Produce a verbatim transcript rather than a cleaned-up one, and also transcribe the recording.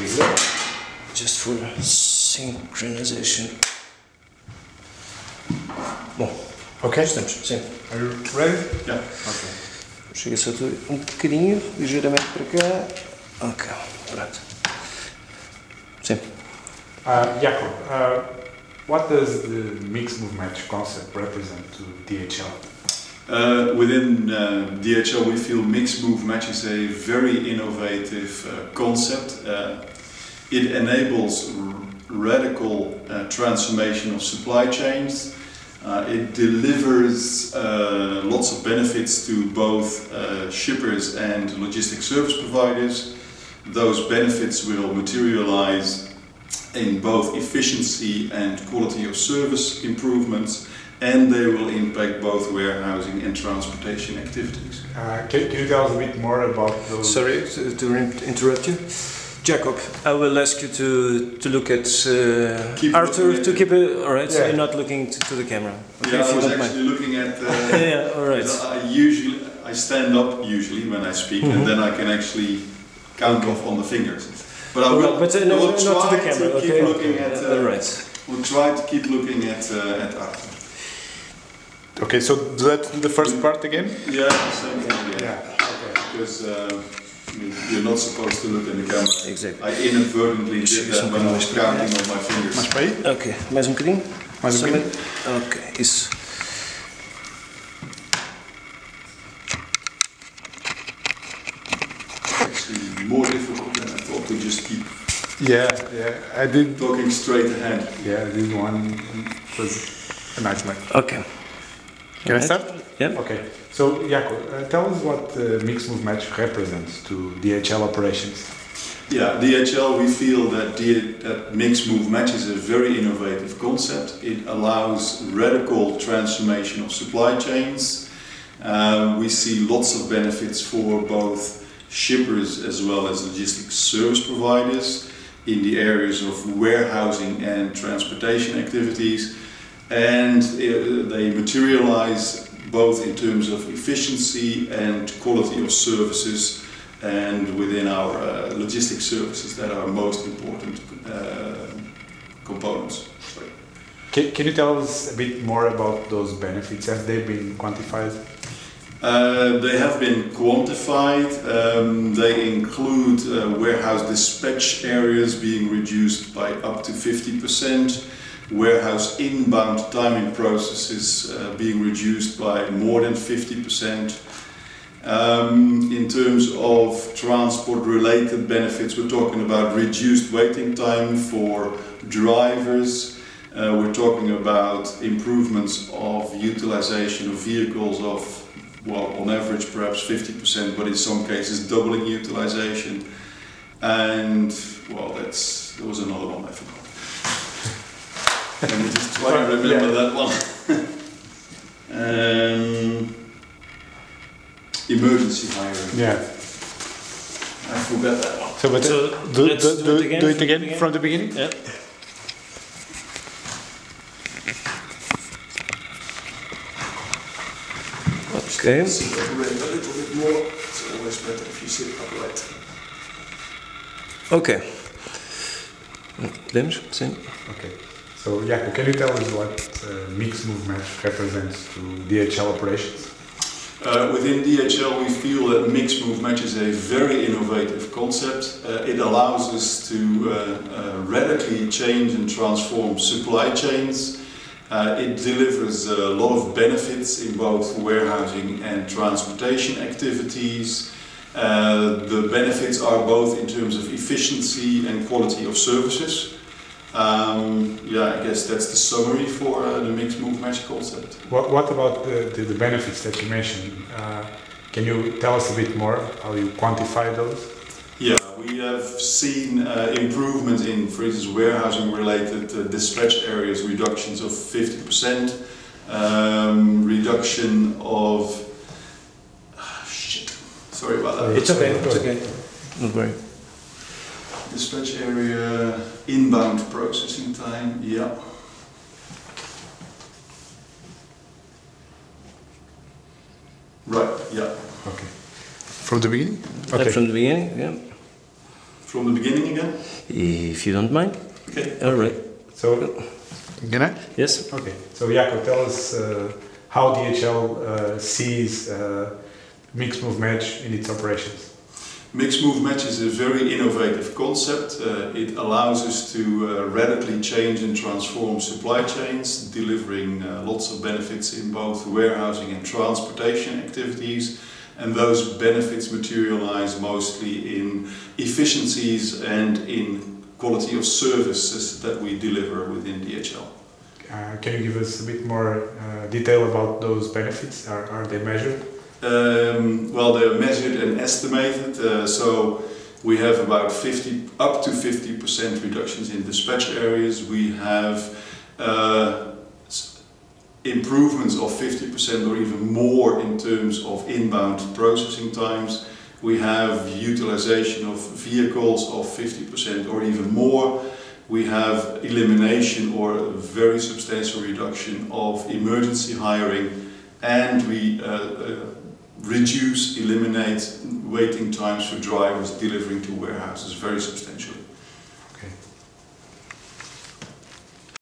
reload just for synchronization. Bon. Ok? Estamos, sim. Are you ready? Yeah. Ok. Chega só um bocadinho, ligeiramente para cá. Ok, pronto. Sim. Uh, Jakob, uh, what does the MixMoveMatch concept represent to D H L? Uh, within uh, D H L, we feel MixMoveMatch is a very innovative uh, concept. Uh, it enables radical uh, transformation of supply chains. Uh, it delivers uh, lots of benefits to both uh, shippers and logistic service providers. Those benefits will materialize in both efficiency and quality of service improvements, and they will impact both warehousing and transportation activities. Uh, can, can you tell us a bit more about those? Sorry to, to interrupt you. Jakob, I will ask you to, to look at uh, keep Arthur, looking at to it. keep it, all right, yeah. So you're not looking to, to the camera. Okay, yeah, I was actually mind. looking at, uh, yeah, all right. I usually, I stand up usually when I speak, mm-hmm. and then I can actually count off on the fingers. But I will, well, but, uh, no, I will not try to the camera, to okay. keep looking at, uh, all right. We'll try to keep looking at, uh, at Arthur. Okay, so that's the first part again? Yeah, the same thing again. Yeah. Okay. Because uh, you're not supposed to look in the camera. Exactly. I inadvertently did that when I was counting on my fingers. Mais para aí? Ok, mais um bocadinho. Mais um bocadinho. Ok, isso. Actually, more difficult than I thought to just keep. Yeah, yeah. I did talking straight ahead. Yeah, this one was a nightmare. Okay. Can I start? Yeah. Okay. So, Jakob, uh, tell us what uh, MixMoveMatch represents to D H L operations. Yeah, D H L, we feel that, that MixMoveMatch is a very innovative concept. It allows radical transformation of supply chains. Uh, we see lots of benefits for both shippers as well as logistics service providers in the areas of warehousing and transportation activities. And they materialize both in terms of efficiency and quality of services, and within our uh, logistics services that are most important uh, components. Sorry. Can, can you tell us a bit more about those benefits? Have they been quantified? Uh, they have been quantified. Um, they include uh, warehouse dispatch areas being reduced by up to fifty percent. Warehouse inbound timing processes uh, being reduced by more than fifty percent. Um, in terms of transport-related benefits, we're talking about reduced waiting time for drivers. Uh, we're talking about improvements of utilization of vehicles of, well, on average perhaps fifty percent, but in some cases doubling utilization. And, well, that's, there was another one I forgot. Let me just try to remember yeah. that one. um, emergency hiring. Yeah. I forgot that one. So, but so uh, do, let's do, do, it again, do it again from, from the beginning? From the beginning? Yeah. Okay. Sit upright a little bit more. It's always better if you sit upright. Okay. Limbs, same. Okay. So, Jakob, can you tell us what uh, MixMoveMatch represents to D H L operations? Uh, within D H L, we feel that MixMoveMatch is a very innovative concept. Uh, it allows us to uh, uh, radically change and transform supply chains. Uh, it delivers a lot of benefits in both warehousing and transportation activities. Uh, the benefits are both in terms of efficiency and quality of services. Um, yeah, I guess that's the summary for uh, the MixMoveMatch concept. What, what about the, the, the benefits that you mentioned? Uh, can you tell us a bit more how you quantify those? Yeah, we have seen uh, improvements in, for instance, warehousing-related uh, dispatch areas, reductions of fifty percent, um, reduction of... Oh, shit, sorry about that. It's okay, it's okay. Don't worry. Dispatch area, inbound processing time, yeah. Right, yeah. Okay. From the beginning? Okay. From the beginning, yeah. from the beginning again? If you don't mind. Okay. All right. So, can I? Yes. Okay. So, Jakob, tell us uh, how D H L uh, sees uh, MixMoveMatch in its operations. MixMoveMatch is a very innovative concept. Uh, it allows us to uh, radically change and transform supply chains, delivering uh, lots of benefits in both warehousing and transportation activities. And those benefits materialize mostly in efficiencies and in quality of services that we deliver within D H L. Uh, can you give us a bit more uh, detail about those benefits? Are, are they measured? Um, well, they're measured and estimated, uh, so we have about fifty, up to fifty percent reductions in dispatch areas. We have uh, improvements of fifty percent or even more in terms of inbound processing times. We have utilization of vehicles of fifty percent or even more. We have elimination or a very substantial reduction of emergency hiring, and we uh, uh, reduce, eliminate waiting times for drivers delivering to warehouses very substantially.